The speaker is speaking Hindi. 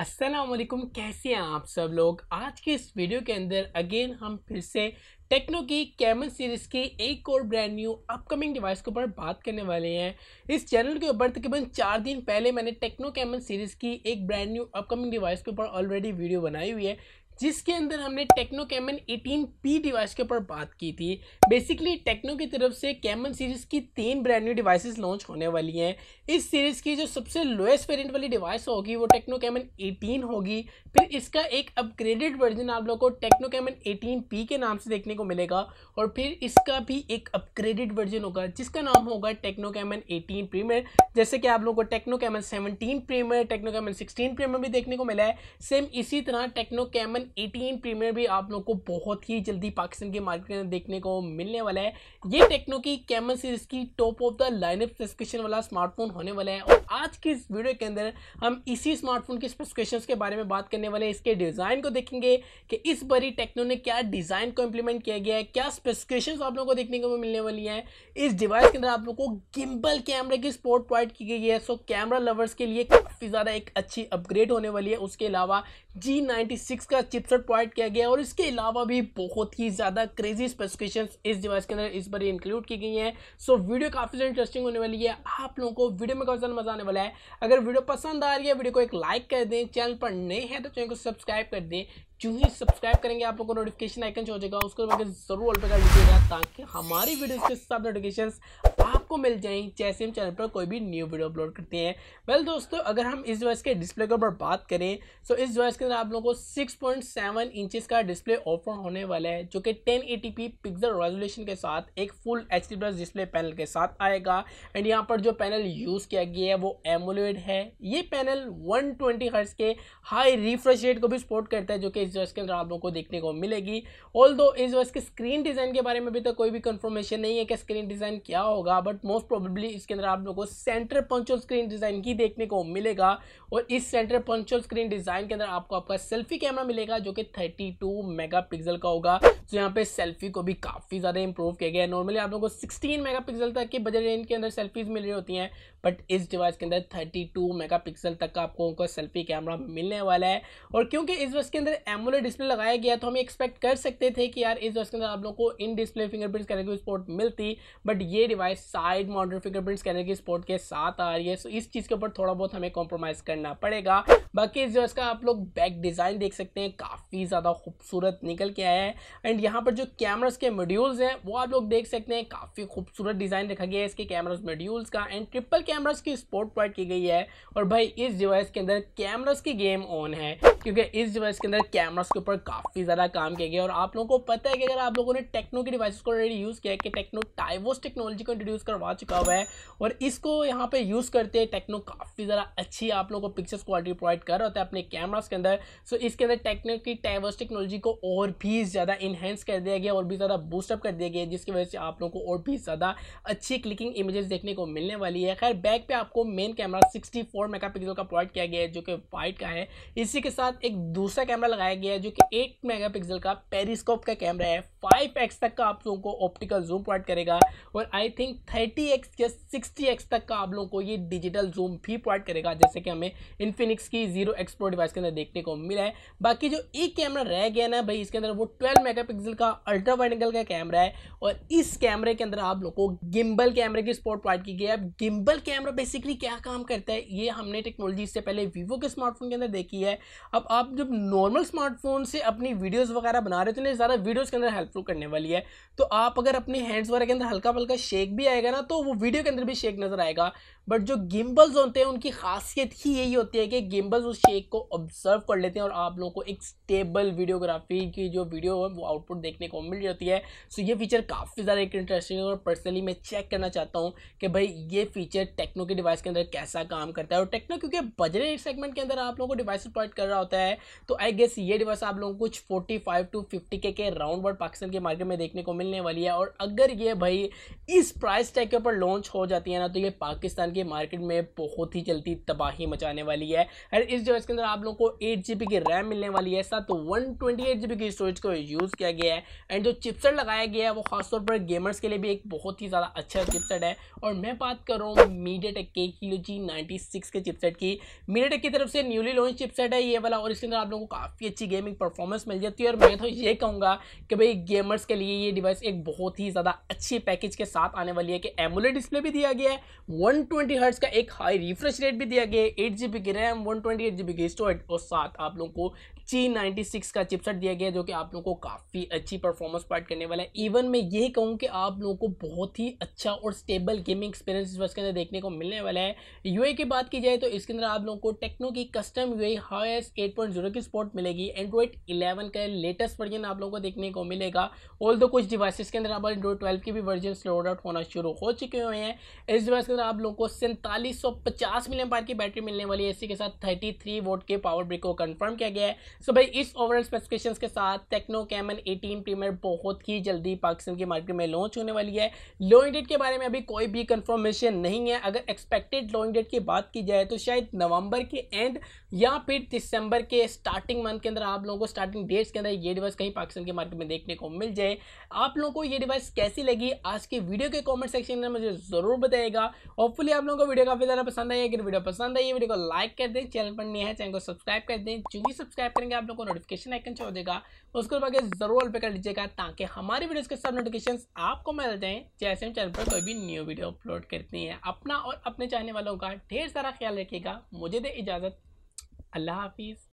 अस्सलामुअलैकुम, कैसे हैं आप सब लोग। आज के इस वीडियो के अंदर अगेन हम फिर से टेक्नो की कैमन सीरीज़ के एक और ब्रांड न्यू अपकमिंग डिवाइस के ऊपर बात करने वाले हैं। इस चैनल के ऊपर तकरीबन 4 दिन पहले मैंने टेक्नो कैमन सीरीज़ की एक ब्रांड न्यू अपकमिंग डिवाइस के ऊपर ऑलरेडी वीडियो बनाई हुई है, जिसके अंदर हमने टेक्नो कैमन 18P डिवाइस के ऊपर बात की थी। बेसिकली टेक्नो की तरफ से कैमन सीरीज़ की 3 ब्रांड न्यू डिवाइसेस लॉन्च होने वाली हैं। इस सीरीज़ की जो सबसे लोएस्ट वेरिएंट वाली डिवाइस होगी वो टेक्नो कैमन 18 होगी। फिर इसका एक अपग्रेडेड वर्जन आप लोगों को टेक्नो कैमन 18P के नाम से देखने को मिलेगा, और फिर इसका भी एक अपग्रेडेड वर्जन होगा जिसका नाम होगा टेक्नो कैमन 18 प्रीमियर। जैसे कि आप लोगों को Tecno Camon 17 Premier, Tecno Camon 16 Premier भी देखने को मिला है। सेम इसी तरह टेक्नो कैमन 18 प्रीमियर भी आप लोगों को बहुत ही जल्दी पाकिस्तान के मार्केट में देखने को मिलने वाला है। ये टेक्नो की कैमन सीरीज की top of the lineup specification वाला स्मार्टफोन होने वाला है, और आज की इस वीडियो के अंदर हम इसी स्मार्टफोन के स्पेसिफिकेशंस के बारे में बात करने वाले हैं। इसके डिज़ाइन को देखेंगे कि इस बारी टेक्नो ने क्या डिज़ाइन को इम्प्लीमेंट किया गया है, क्या स्पेसिफिकेशंस आप लोगों को देखने को मिलने वाली हैं। इस डिवाइस के अंदर आप लोगों को गिम्बल कैमरे की सपोर्ट प्रोवाइड की गई है, सो कैमरा लवर्स के लिए काफ़ी ज़्यादा एक अच्छी अपग्रेड होने वाली है। उसके अलावा G96 का चिपसेट प्रोवाइड किया गया, और इसके अलावा भी बहुत ही ज़्यादा क्रेजी स्पेसिफिकेशंस इस डिवाइस के अंदर इस बार इंक्लूड की गई हैं। सो वीडियो काफ़ी ज़्यादा इंटरेस्टिंग होने वाली है, आप लोगों को वीडियो में काफ़ी ज़्यादा मज़ा आने वाला है। अगर वीडियो पसंद आ रही है, वीडियो को एक लाइक कर दें, चैनल पर नए हैं तो चैनल को सब्सक्राइब कर दें। जो ही सब्सक्राइब करेंगे आप लोगों को नोटिफिकेशन आइकन हो जाएगा, उसको जरूर ऑल पे कर दीजिएगा ताकि हमारी वीडियोस के सब नोटिफिकेशंस आपको मिल जाएं जैसे हम चैनल पर कोई भी न्यू वीडियो अपलोड करते हैं। वेल दोस्तों, अगर हम इस डिवाइस के डिस्प्ले के ऊपर बात करें तो इस डिवाइस के अंदर आप लोगों को 6.7 इंचज़ का डिस्प्ले ऑफर होने वाला है, जो कि 1080p पिक्सल रेजोल्यूशन के साथ एक full HD plus display panel के साथ आएगा। एंड यहाँ पर जो पैनल यूज़ किया गया है वो एमोलेड है। ये पैनल 120 हर्ट्ज के हाई रिफ्रेश रेट को भी सपोर्ट करता है, जो कि इस डिवाइस के अंदर आप लोगों को देखने को मिलेगी। ऑल्दो इस डिवाइस के स्क्रीन डिज़ाइन के बारे में भी तो कोई भी कंफर्मेशन नहीं है कि स्क्रीन डिज़ाइन क्या होगा, बट मोस्ट प्रोबेबली इसके अंदर आप लोगों को सेंटर पंचोल स्क्रीन डिज़ाइन की देखने को मिलेगा। और इस सेंटर पंचोल स्क्रीन डिज़ाइन के अंदर आपको आपका सेल्फी कैमरा मिलेगा, जो कि 32 मेगापिक्सल का होगा। तो यहाँ पे सेल्फी को भी काफ़ी ज़्यादा इंप्रूव किया गया है। नॉर्मली आप लोगों को 16 मेगापिक्सल तक के बजट रेंज के अंदर सेल्फीज मिल रही होती हैं, बट इस डिवाइस के अंदर 32 मेगापिक्सल तक का आपको सेल्फी कैमरा मिलने वाला है। और क्योंकि इस डिवाइस के अंदर एमोलेड डिस्प्ले लगाया गया, तो हम एक्सपेक्ट कर सकते थे कि यार इस डिवाइस के अंदर आप लोगों को इन डिस्प्ले फिंगरप्रिंट स्कैनर की सपोर्ट मिलती, बट ये device side mounted fingerprint scanner की सपोर्ट के साथ आ रही है। सो इस चीज़ के ऊपर थोड़ा बहुत हमें कॉम्प्रोमाइज़ करना पड़ेगा। बाकी इस डिवाइस का आप लोग बैक डिज़ाइन देख सकते हैं, काफ़ी ज़्यादा खूबसूरत निकल के आया है। एंड यहाँ पर जो कैमरास के मॉड्यूल्स हैं वो आप लोग देख सकते हैं, काफ़ी खूबसूरत डिज़ाइन रखा गया है इसके कैमरास मॉड्यूल्स का। एंड ट्रिपल कैमरास की सपोर्ट प्रोवाइड की गई है, और भाई इस डिवाइस के अंदर कैमरास की गेम ऑन है, क्योंकि इस डिवाइस के अंदर कैमरास के ऊपर काफ़ी ज़्यादा काम किया गया। और आप लोगों को पता है कि अगर आप लोगों ने टेक्नो की डिवाइस को ऑलरेडी यूज़ किया है कि टेक्नो टाइवोस टेक्नोलॉजी को इंट्रोड्यूस करवा चुका हुआ है, और इसको यहाँ पे यूज़ करते हैं टेक्नो काफ़ी ज़्यादा अच्छी आप लोगों को पिक्चर्स क्वालिटी प्रोवाइड कर रहा होता है अपने कैमरास के अंदर। सो इसके अंदर टेक्नो की टाइवोस टेक्नोलॉजी को और भी ज़्यादा इन्हेंस कर दिया गया, और भी ज़्यादा बूस्टअप कर दिया गया, जिसकी वजह से आप लोगों को और भी ज़्यादा अच्छी क्लिकिंग इमेजेस देखने को मिलने वाली है। खैर बैक पे आपको मेन कैमरा 64 मेगापिक्सल का प्रोवाइड किया गया है, जो कि वाइड का है। इसी के साथ एक दूसरा कैमरा लगाया गया है, जो कि 8 मेगापिक्सल का पेरिस्कोप का कैमरा है। 5x तक का आप लोगों को ऑप्टिकल जूम प्रोवाइड करेगा, और आई थिंक 30x या 60x तक का आप लोगों को ये डिजिटल जूम भी प्रोवाइड करेगा, जैसे कि हमें इन्फिनिक्स की 0x Pro डिवाइस के अंदर देखने को मिला है। बाकी जो एक कैमरा रह गया ना भाई, इसके अंदर वो 12 मेगापिक्सल का अल्ट्रा वाइड एंगल का कैमरा है, और इस कैमरे के अंदर आप लोगों को गिम्बल कैमरे की सपोर्ट प्रोवाइड की गई है। गिम्बल कैमरा बेसिकली क्या काम करता है, ये हमने टेक्नोलॉजी इससे पहले वीवो के स्मार्टफोन के अंदर देखी है। अब आप जब नॉर्मल स्मार्टफोन से अपनी वीडियोस वगैरह बना रहे हो तो इतने ज़्यादा वीडियोस के अंदर हेल्पफुल करने वाली है। तो आप अगर अपने हैंड्स वगैरह के अंदर हल्का फल्का शेक भी आएगा ना, तो वो वीडियो के अंदर भी शेक नजर आएगा। बट जो गिम्बल्स होते हैं उनकी खासियत ही यही होती है कि गिम्बल्स उस शेक को ऑब्जर्व कर लेते हैं, और आप लोगों को एक स्टेबल वीडियोग्राफी की जो वीडियो है वो आउटपुट देखने को मिल रही होती है। सो ये फीचर काफ़ी ज़्यादा एक इंटरेस्टिंग है, और पर्सनली मैं चेक करना चाहता हूँ कि भाई ये फीचर टेक्नो के डिवाइस के अंदर कैसा काम करता है। और टेक्नो क्योंकि बजट सेगमेंट के अंदर आप लोगों को डिवाइस प्रोवाइड कर रहा होता है, तो आई गेस ये डिवाइस आप लोगों को कुछ 45 to 50K के राउंड वर्ड पाकिस्तान के मार्केट में देखने को मिलने वाली है। और अगर ये भाई इस प्राइस टैग के ऊपर लॉन्च हो जाती है ना, तो ये पाकिस्तान ये मार्केट में बहुत ही जल्दी तबाही मचाने वाली है। और इस डिवाइस के अंदर आप लोगों को 8GB की रैम मिलने वाली है, साथ 128GB की स्टोरेज को यूज़ किया गया है। एंड जो चिपसेट लगाया गया है वो खासतौर पर गेमर्स के लिए भी एक बहुत ही ज़्यादा अच्छा चिपसेट है। और मैं बात कर रहा हूँ MediaTek के Helio G96 के चिपसेट की। MediaTek की तरफ से न्यूली लॉन्च चिपसेट है ये वाला, और इसके अंदर आप लोगों को काफ़ी अच्छी गेमिंग परफॉर्मेंस मिल जाती है। और मैं तो ये कहूँगा कि भाई गेमर्स के लिए ये डिवाइस एक बहुत ही ज़्यादा अच्छी पैकेज के साथ आने वाली है कि एमोलेड डिस्प्ले भी दिया गया है, 120Hz का एक हाई रिफ्रेश रेट भी दिया गया है, 8GB की रैम, 128GB की स्टोरेज, और साथ आप लोगों को G96 का चिपसेट दिया गया है जो कि आप लोगों को काफ़ी अच्छी परफॉर्मेंस प्रोवाइड करने वाला है। इवन मैं यही कहूँ कि आप लोगों को बहुत ही अच्छा और स्टेबल गेमिंग एक्सपीरियंस इस वर्ष के अंदर देखने को मिलने वाला है। यूआई की बात की जाए तो इसके अंदर आप लोगों को टेक्नो की कस्टम यूआई HyOS 8.0 की सपोर्ट मिलेगी। एंड्रॉइड 11 का लेटेस्ट वर्जन आप लोगों को देखने को मिलेगा, ऑल्दो कुछ डिवाइसेस के अंदर आप एंड्रॉइड 12 के भी वर्जन लोड आउट होना शुरू हो चुके हुए हैं। इस डिवाइस के अंदर आप लोगों को 4750 mAh की बैटरी मिलने वाली है, इसी के साथ 33W के पावर ब्रेक को कन्फर्म किया गया है। सो भाई इस ओवरऑल स्पेसिफिकेशंस के साथ टेक्नो कैमन 18 प्रीमियर बहुत ही जल्दी पाकिस्तान की मार्केट में लॉन्च होने वाली है। लॉन्च डेट के बारे में अभी कोई भी कंफर्मेशन नहीं है। अगर एक्सपेक्टेड लॉन्च डेट की बात की जाए तो शायद नवंबर के एंड या फिर दिसंबर के स्टार्टिंग मंथ के अंदर आप लोगों को स्टार्टिंग डेट्स के अंदर ये डिवाइस कहीं पाकिस्तान के मार्केट में देखने को मिल जाए। आप लोगों को ये डिवाइस कैसी लगी आज की वीडियो के कमेंट सेक्शन में मुझे जरूर बताएगा। होपफुली आप लोगों को वीडियो काफी ज़्यादा पसंद आई है। अगर वीडियो पसंद आई है वीडियो को लाइक कर दें, चैनल पर नए हैं चैनल को सब्सक्राइब कर दें। चूंकि सब्सक्राइब करेंगे आप लोगों को नोटिफिकेशन आइकन छोड़ देगा, उसको दबा के जरूर ऑल पे कर लीजिएगा ताकि हमारी वीडियोस के सब नोटिफिकेशन आपको मिल जाएँ जैसे हम चैनल पर कोई भी न्यू वीडियो अपलोड करती हैं। अपना और अपने चाहने वालों का ढेर सारा ख्याल रखिएगा। मुझे दे इजाज़त, अल्लाह हाफिज़।